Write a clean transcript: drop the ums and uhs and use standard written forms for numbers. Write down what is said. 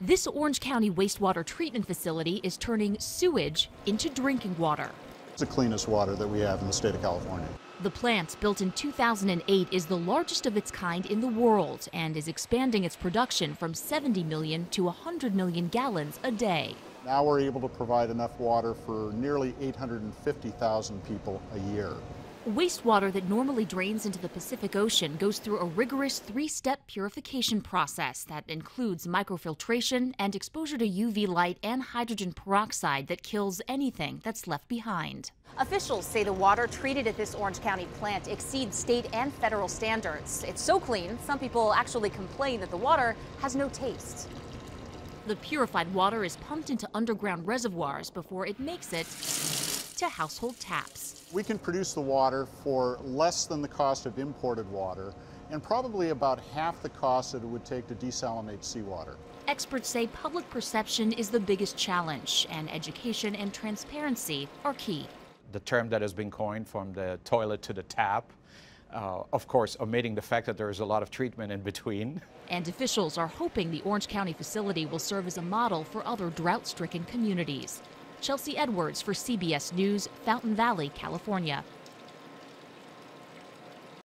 This Orange County wastewater treatment facility is turning sewage into drinking water. It's the cleanest water that we have in the state of California. The plant, built in 2008, is the largest of its kind in the world and is expanding its production from 70 million to 100 million gallons a day. Now we're able to provide enough water for nearly 850,000 people a year. Wastewater that normally drains into the Pacific Ocean goes through a rigorous three-step purification process that includes microfiltration and exposure to UV light and hydrogen peroxide that kills anything that's left behind. Officials say the water treated at this Orange County plant exceeds state and federal standards. It's so clean, some people actually complain that the water has no taste. The purified water is pumped into underground reservoirs before it makes it to household taps. We can produce the water for less than the cost of imported water and probably about half the cost that it would take to desalinate seawater. Experts say public perception is the biggest challenge, and education and transparency are key. The term that has been coined, from the toilet to the tap, of course, omitting the fact that there is a lot of treatment in between. And officials are hoping the Orange County facility will serve as a model for other drought-stricken communities. Chelsea Edwards for CBS News, Fountain Valley, California.